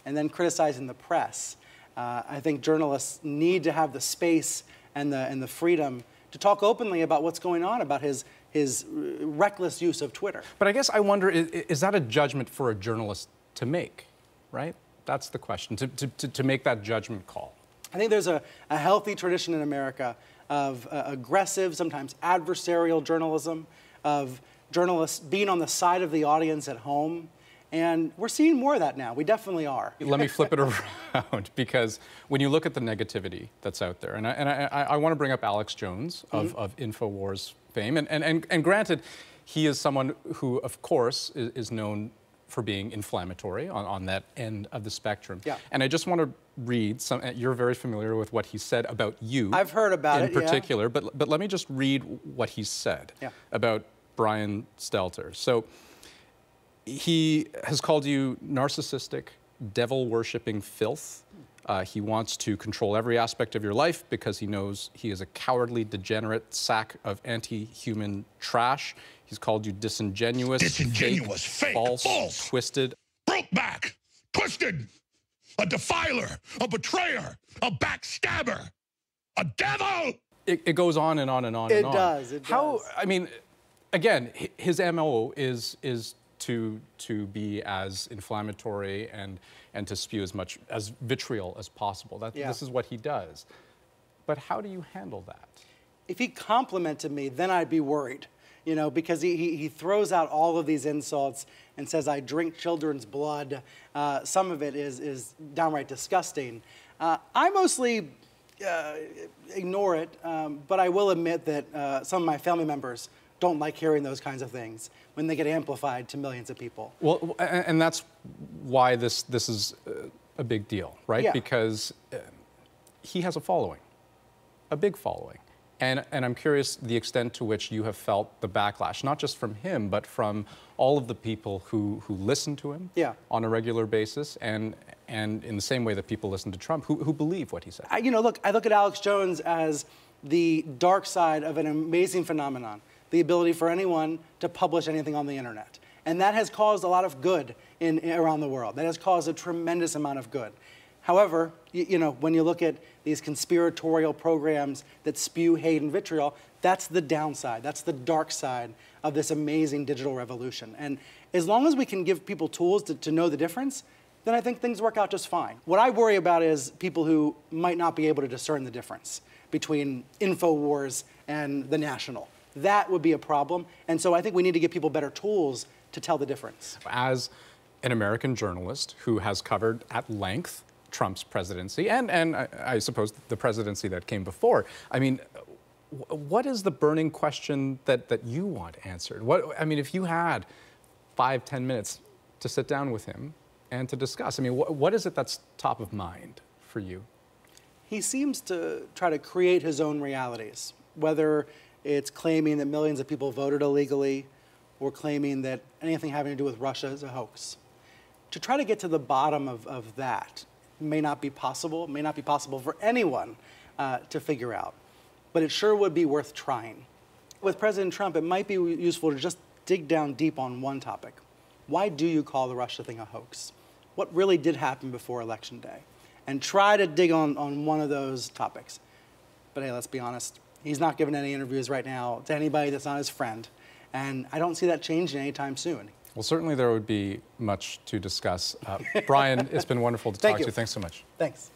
and then criticizing the press, uh, I think journalists need to have the space and the, and the freedom to talk openly about what's going on, about his, his reckless use of Twitter. But I guess I wonder, is, is that a judgment for a journalist to make, right? That's the question, to, to, to make that judgment call. I think there's a, a healthy tradition in America of uh, aggressive, sometimes adversarial journalism, of journalists being on the side of the audience at home. And we're seeing more of that now. We definitely are. Let me flip it around, because when you look at the negativity that's out there, and I, and I, I want to bring up Alex Jones of, mm-hmm. of InfoWars fame. And, and, and, and granted, he is someone who, of course, is, is known for being inflammatory on, on that end of the spectrum. Yeah. And I just want to read some, you're very familiar with what he said about you. I've heard about it, in particular, yeah. but, but let me just read what he said yeah. about Brian Stelter. So he has called you narcissistic, devil-worshipping filth. Uh, he wants to control every aspect of your life because he knows he is a cowardly, degenerate sack of anti-human trash. He's called you disingenuous, disingenuous fake, fake false, false, twisted. Broke back, twisted, a defiler, a betrayer, a backstabber, a devil! It, it goes on and on and on it and on. It does, it How, does. I mean, again, his M O is, is to, to be as inflammatory and, and to spew as much, as vitriol as possible. That, yeah. This is what he does. But how do you handle that? If he complimented me, then I'd be worried. You know, because he, he, he throws out all of these insults and says, I drink children's blood. Uh, some of it is, is downright disgusting. Uh, I mostly uh, ignore it, um, but I will admit that uh, some of my family members don't like hearing those kinds of things when they get amplified to millions of people. Well, and that's why this, this is a big deal, right? Yeah. Because he has a following, a big following. And, and I'm curious the extent to which you have felt the backlash, not just from him, but from all of the people who, who listen to him yeah. on a regular basis, and, and in the same way that people listen to Trump, who, who believe what he said. I, you know, look, I look at Alex Jones as the dark side of an amazing phenomenon, the ability for anyone to publish anything on the internet. And that has caused a lot of good in, in, around the world. That has caused a tremendous amount of good. However, you, you know, when you look at these conspiratorial programs that spew hate and vitriol, that's the downside. That's the dark side of this amazing digital revolution. And as long as we can give people tools to, to know the difference, then I think things work out just fine. What I worry about is people who might not be able to discern the difference between InfoWars and The National. That would be a problem. And so I think we need to give people better tools to tell the difference. As an American journalist who has covered at length Trump's presidency, and, and I, I suppose the presidency that came before. I mean, what is the burning question that, that you want answered? What, I mean, if you had five, ten minutes to sit down with him and to discuss, I mean, wh what is it that's top of mind for you? He seems to try to create his own realities, whether it's claiming that millions of people voted illegally or claiming that anything having to do with Russia is a hoax. To try to get to the bottom of, of that, may not be possible, may not be possible for anyone uh, to figure out. But it sure would be worth trying. With President Trump, it might be useful to just dig down deep on one topic. Why do you call the Russia thing a hoax? What really did happen before Election Day? And try to dig on, on one of those topics. But hey, let's be honest, he's not giving any interviews right now to anybody that's not his friend. And I don't see that changing anytime soon. Well, certainly there would be much to discuss. Uh, Brian, it's been wonderful to talk to you. Thanks so much. Thanks.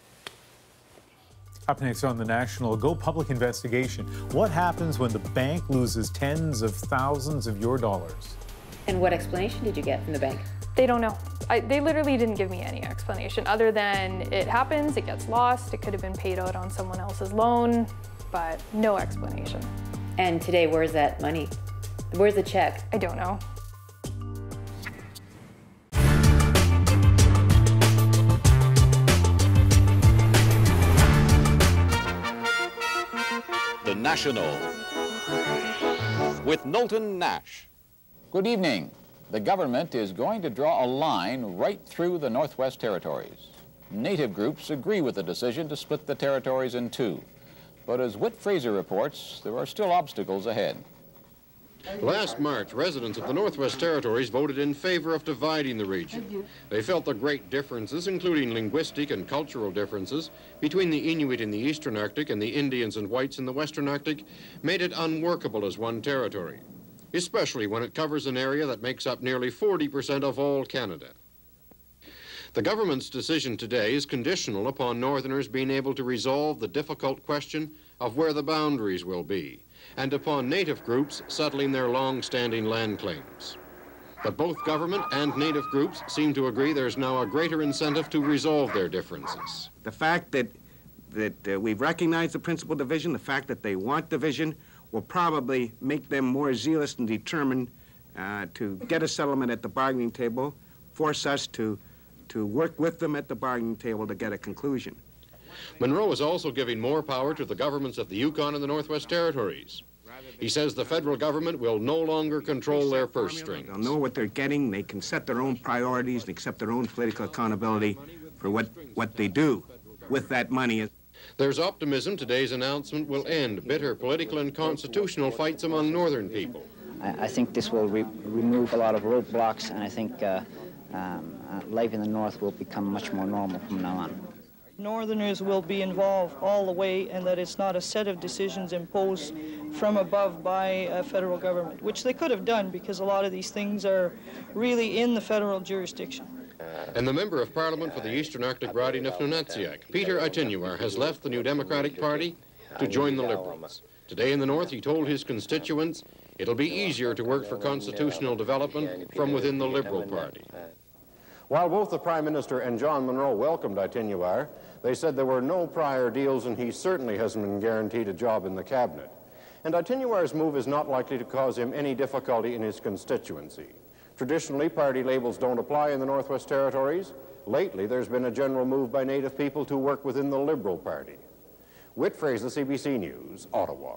Up next on The National, go public investigation. What happens when the bank loses tens of thousands of your dollars? And what explanation did you get from the bank? They don't know. I, they literally didn't give me any explanation other than it happens, it gets lost, it could have been paid out on someone else's loan, but no explanation. And today, where's that money? Where's the check? I don't know. The National, with Knowlton Nash. Good evening. The government is going to draw a line right through the Northwest Territories. Native groups agree with the decision to split the territories in two. But as Whit Fraser reports, there are still obstacles ahead. Last March, residents of the Northwest Territories voted in favor of dividing the region. They felt the great differences, including linguistic and cultural differences, between the Inuit in the Eastern Arctic and the Indians and whites in the Western Arctic, made it unworkable as one territory, especially when it covers an area that makes up nearly forty percent of all Canada. The government's decision today is conditional upon Northerners being able to resolve the difficult question of where the boundaries will be, and upon Native groups settling their long-standing land claims. But both government and Native groups seem to agree there's now a greater incentive to resolve their differences. The fact that, that uh, we've recognized the principal division, the fact that they want division, will probably make them more zealous and determined uh, to get a settlement at the bargaining table, force us to, to work with them at the bargaining table to get a conclusion. Monroe is also giving more power to the governments of the Yukon and the Northwest Territories. He says the federal government will no longer control their purse strings. They'll know what they're getting. They can set their own priorities and accept their own political accountability for what, what they do with that money. There's optimism today's announcement will end bitter political and constitutional fights among northern people. I, I think this will re remove a lot of roadblocks, and I think uh, um, uh, life in the north will become much more normal from now on. Northerners will be involved all the way, and that it's not a set of decisions imposed from above by a federal government, which they could have done because a lot of these things are really in the federal jurisdiction. And the Member of Parliament for the Eastern Arctic riding of Nunatsiaq, Peter Ittinuar, has left the New Democratic Party to join the Liberals. Today in the north, he told his constituents it'll be easier to work for constitutional development from within the Liberal Party. While both the Prime Minister and John Monroe welcomed Ittinuar, they said there were no prior deals and he certainly hasn't been guaranteed a job in the cabinet. And Ittinuar's move is not likely to cause him any difficulty in his constituency. Traditionally, party labels don't apply in the Northwest Territories. Lately, there's been a general move by Native people to work within the Liberal Party. Whit Fraser, C B C News, Ottawa.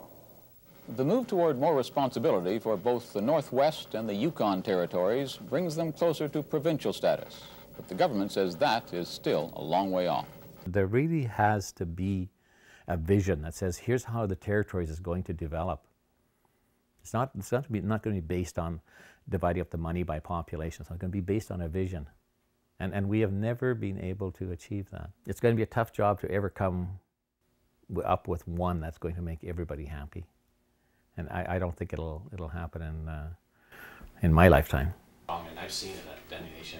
The move toward more responsibility for both the Northwest and the Yukon territories brings them closer to provincial status, but the government says that is still a long way off. There really has to be a vision that says, here's how the territories is going to develop. It's not, it's not, to be, not going to be based on dividing up the money by population. It's not going to be based on a vision, and, and we have never been able to achieve that. It's going to be a tough job to ever come up with one that's going to make everybody happy. And I, I don't think it'll it'll happen in uh, in my lifetime. And I've seen it at Denny Nation.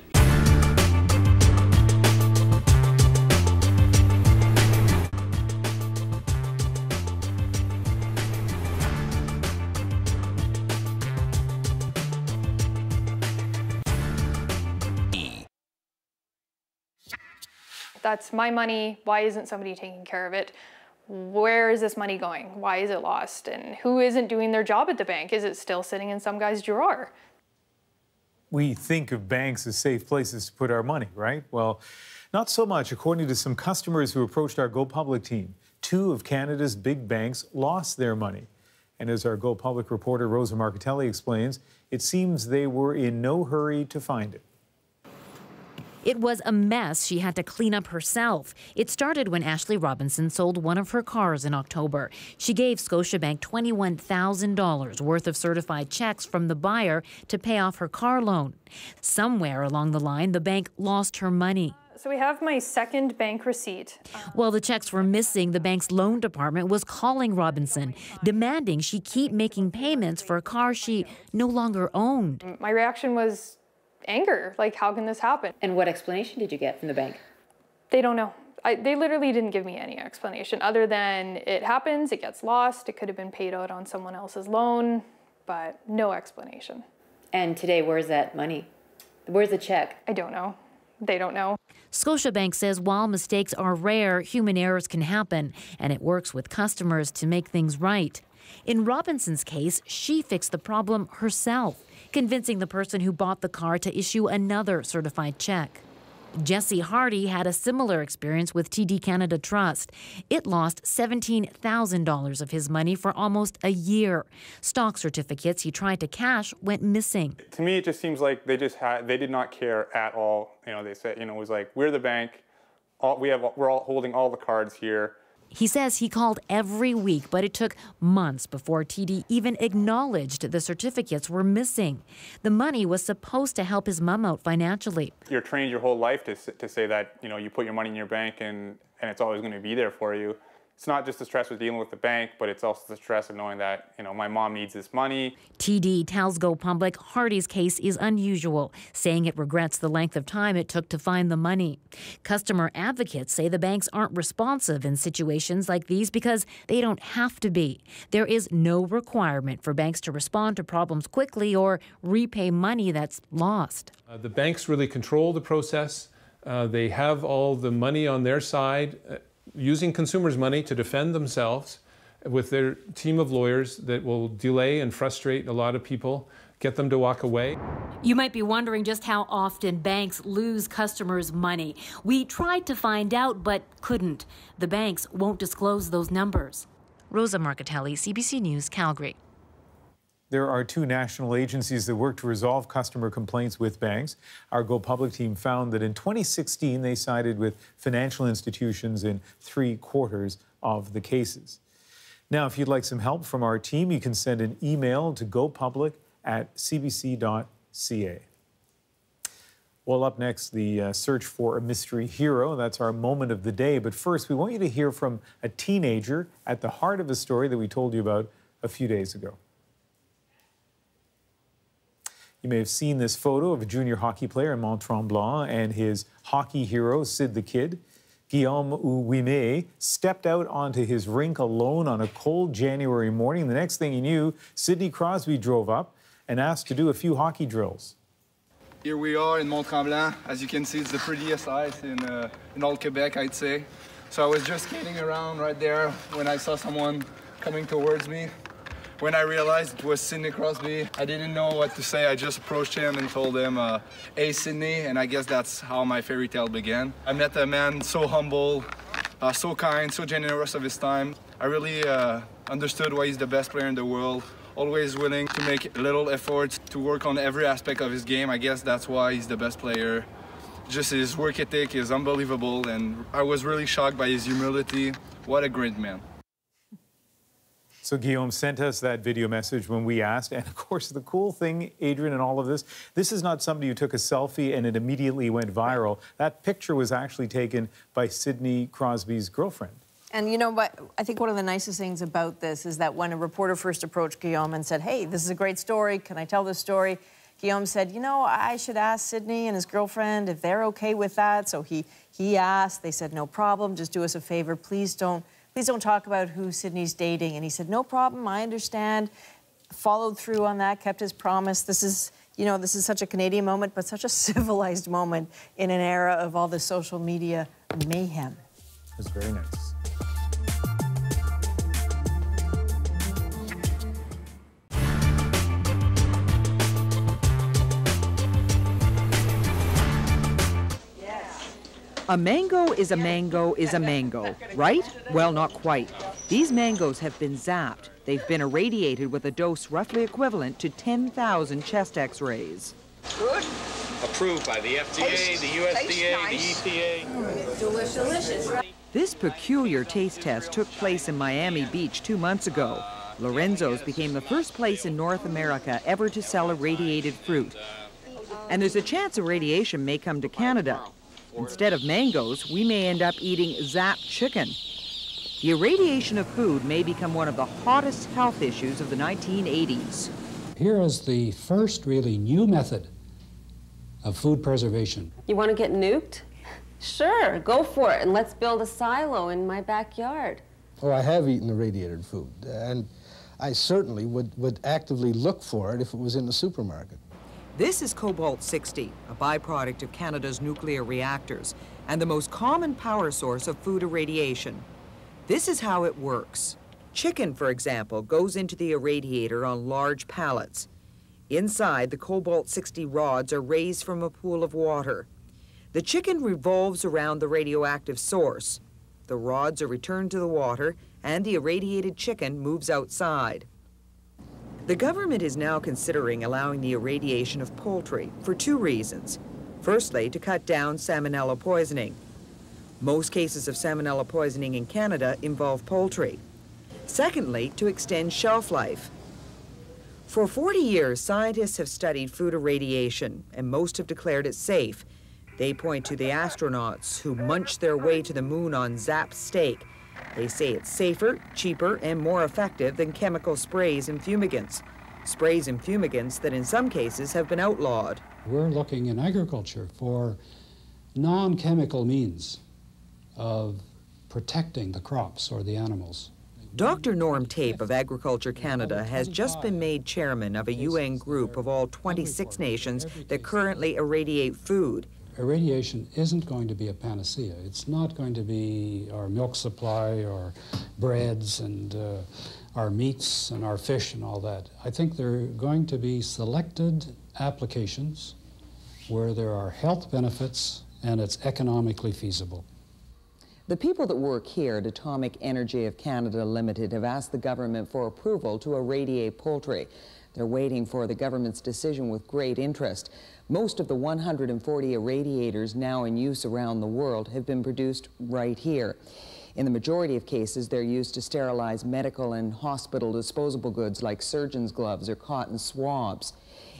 That's my money. Why isn't somebody taking care of it? Where is this money going? Why is it lost? And who isn't doing their job at the bank? Is it still sitting in some guy's drawer? We think of banks as safe places to put our money, right? Well, not so much, according to some customers who approached our Go Public team. Two of Canada's big banks lost their money. And as our Go Public reporter Rosa Marcatelli explains, it seems they were in no hurry to find it. It was a mess she had to clean up herself. It started when Ashley Robinson sold one of her cars in October. She gave Scotia Bank twenty-one thousand dollars worth of certified checks from the buyer to pay off her car loan. Somewhere along the line, the bank lost her money. So we have my second bank receipt. While the checks were missing, the bank's loan department was calling Robinson, demanding she keep making payments for a car she no longer owned. My reaction was anger. Like, how can this happen? And what explanation did you get from the bank? They don't know. I, they literally didn't give me any explanation other than it happens, it gets lost, it could have been paid out on someone else's loan, but no explanation. And today, where's that money? Where's the check? I don't know. They don't know. Scotia Bank says while mistakes are rare, human errors can happen, and it works with customers to make things right. In Robinson's case, she fixed the problem herself, convincing the person who bought the car to issue another certified check. Jesse Hardy had a similar experience with T D Canada Trust. It lost seventeen thousand dollars of his money for almost a year. Stock certificates he tried to cash went missing. To me, it just seems like they just had, they did not care at all. You know, they said, you know, it was like, we're the bank, all, we have, we're all holding all the cards here. He says he called every week, but it took months before T D even acknowledged the certificates were missing. The money was supposed to help his mom out financially. You're trained your whole life to, to say that, you know, you put your money in your bank and, and it's always going to be there for you. It's not just the stress of dealing with the bank, but it's also the stress of knowing that, you know, my mom needs this money. T D tells Go Public Hardy's case is unusual, saying it regrets the length of time it took to find the money. Customer advocates say the banks aren't responsive in situations like these because they don't have to be. There is no requirement for banks to respond to problems quickly or repay money that's lost. Uh, the banks really control the process. Uh, they have all the money on their side. Uh, using consumers' money to defend themselves with their team of lawyers that will delay and frustrate a lot of people, get them to walk away. You might be wondering just how often banks lose customers' money. We tried to find out, but couldn't. The banks won't disclose those numbers. Rosa Marcatelli, C B C News, Calgary. There are two national agencies that work to resolve customer complaints with banks. Our Go Public team found that in twenty sixteen, they sided with financial institutions in three quarters of the cases. Now, if you'd like some help from our team, you can send an email to go public at c b c dot c a. Well, up next, the uh, search for a mystery hero. That's our moment of the day. But first, we want you to hear from a teenager at the heart of a story that we told you about a few days ago. You may have seen this photo of a junior hockey player in Mont-Tremblant and his hockey hero, Sid the Kid. Guillaume Ouimet stepped out onto his rink alone on a cold January morning. The next thing he knew, Sidney Crosby drove up and asked to do a few hockey drills. Here we are in Mont-Tremblant. As you can see, it's the prettiest ice in, uh, in all Quebec, I'd say. So I was just skating around right there when I saw someone coming towards me. When I realized it was Sidney Crosby, I didn't know what to say. I just approached him and told him, uh, hey, Sidney, and I guess that's how my fairy tale began. I met a man so humble, uh, so kind, so generous of his time. I really uh, understood why he's the best player in the world, always willing to make little efforts to work on every aspect of his game. I guess that's why he's the best player. Just his work ethic is unbelievable, and I was really shocked by his humility. What a great man. So Guillaume sent us that video message when we asked. And, of course, the cool thing, Adrian, and all of this, this is not somebody who took a selfie and it immediately went viral. That picture was actually taken by Sidney Crosby's girlfriend. And, you know, what I think one of the nicest things about this is that when a reporter first approached Guillaume and said, hey, this is a great story, can I tell this story? Guillaume said, you know, I should ask Sidney and his girlfriend if they're okay with that. So he, he asked. They said, no problem, just do us a favor. Please don't. Please don't talk about who Sidney's dating. And he said, no problem, I understand. Followed through on that, kept his promise. This is, you know, this is such a Canadian moment, but such a civilized moment in an era of all the social media mayhem. It was very nice. A mango is a mango is a mango, right? Well, not quite. These mangoes have been zapped. They've been irradiated with a dose roughly equivalent to ten thousand chest x-rays. Good. Approved by the F D A, the U S D A, the E P A. Delicious. Delicious. This peculiar taste test took place in Miami Beach two months ago. Lorenzo's became the first place in North America ever to sell irradiated fruit. And there's a chance irradiation may come to Canada. Instead of mangoes, we may end up eating zapped chicken. The irradiation of food may become one of the hottest health issues of the nineteen eighties. Here is the first really new method of food preservation. You want to get nuked? Sure, go for it, and let's build a silo in my backyard. Well, I have eaten the radiated food, and I certainly would, would actively look for it if it was in the supermarket. This is cobalt sixty, a byproduct of Canada's nuclear reactors, and the most common power source of food irradiation. This is how it works. Chicken, for example, goes into the irradiator on large pallets. Inside, the cobalt sixty rods are raised from a pool of water. The chicken revolves around the radioactive source. The rods are returned to the water, and the irradiated chicken moves outside. The government is now considering allowing the irradiation of poultry for two reasons. Firstly, to cut down salmonella poisoning. Most cases of salmonella poisoning in Canada involve poultry. Secondly, to extend shelf life. For forty years, scientists have studied food irradiation, and most have declared it safe. They point to the astronauts who munched their way to the moon on Zapp's steak. They say it's safer, cheaper, and more effective than chemical sprays and fumigants. Sprays and fumigants that in some cases have been outlawed. We're looking in agriculture for non-chemical means of protecting the crops or the animals. Doctor Norm Tape of Agriculture Canada has just been made chairman of a U N group of all twenty-six nations that currently irradiate food. Irradiation isn't going to be a panacea. It's not going to be our milk supply, our breads, and uh, our meats, and our fish, and all that. I think there are going to be selected applications where there are health benefits and it's economically feasible. The people that work here at Atomic Energy of Canada Limited have asked the government for approval to irradiate poultry. They're waiting for the government's decision with great interest. Most of the one hundred forty irradiators now in use around the world have been produced right here. In the majority of cases, they're used to sterilize medical and hospital disposable goods like surgeon's gloves or cotton swabs.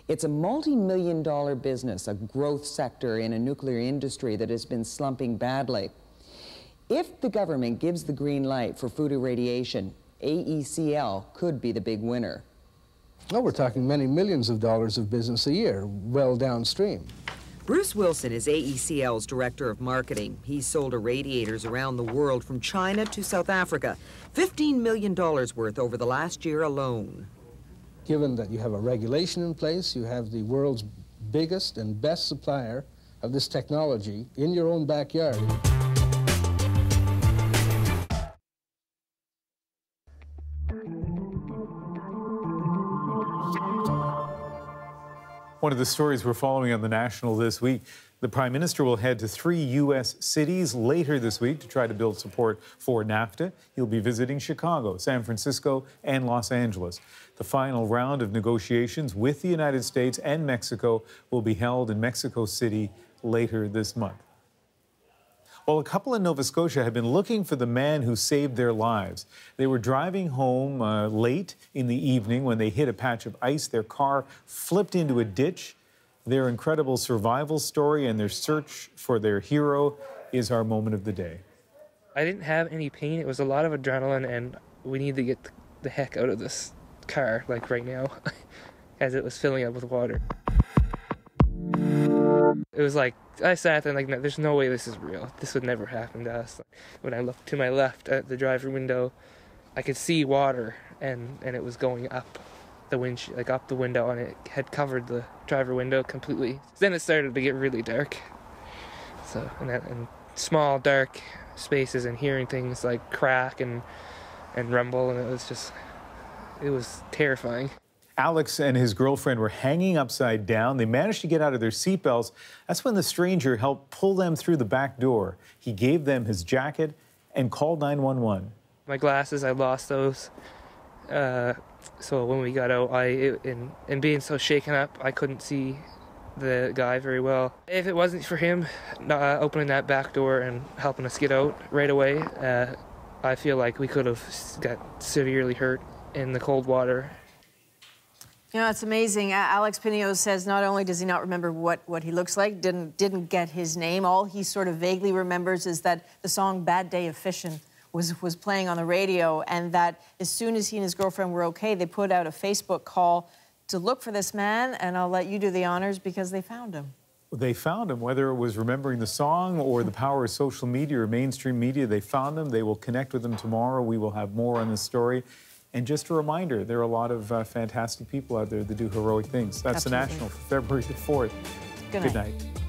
It's a multi-million dollar business, a growth sector in a nuclear industry that has been slumping badly. If the government gives the green light for food irradiation, A E C L could be the big winner. Well, we're talking many millions of dollars of business a year, well downstream. Bruce Wilson is A E C L's director of marketing. He's sold irradiators around the world from China to South Africa, fifteen million dollars worth over the last year alone. Given that you have a regulation in place, you have the world's biggest and best supplier of this technology in your own backyard. One of the stories we're following on The National this week, the Prime Minister will head to three U S cities later this week to try to build support for NAFTA. He'll be visiting Chicago, San Francisco, and Los Angeles. The final round of negotiations with the United States and Mexico will be held in Mexico City later this month. Well, a couple in Nova Scotia have been looking for the man who saved their lives. They were driving home uh, late in the evening when they hit a patch of ice. Their car flipped into a ditch. Their incredible survival story and their search for their hero is our moment of the day. I didn't have any pain. It was a lot of adrenaline, and we need to get the heck out of this car, like right now, as it was filling up with water. It was like, I sat there and like, there's no way this is real. This would never happen to us. When I looked to my left at the driver window, I could see water, and, and it was going up the windshield, like up the window, and it had covered the driver window completely. Then it started to get really dark. So, and, that, and small, dark spaces, and hearing things like crack and, and rumble, and it was just, it was terrifying. Alex and his girlfriend were hanging upside down. They managed to get out of their seatbelts. That's when the stranger helped pull them through the back door. He gave them his jacket and called nine one one. My glasses, I lost those. Uh, so when we got out, I, it, and, and being so shaken up, I couldn't see the guy very well. If it wasn't for him uh, opening that back door and helping us get out right away, uh, I feel like we could have got severely hurt in the cold water. You know, it's amazing. Alex Pinillos says not only does he not remember what, what he looks like, didn't, didn't get his name, all he sort of vaguely remembers is that the song Bad Day of Fishing was, was playing on the radio, and that as soon as he and his girlfriend were okay, they put out a Facebook call to look for this man, and I'll let you do the honors because they found him. They found him, whether it was remembering the song or the power of social media or mainstream media. They found him. They will connect with him tomorrow. We will have more on this story. And just a reminder, there are a lot of uh, fantastic people out there that do heroic things. That's Absolutely. The National for February the fourth. Good night. Good night.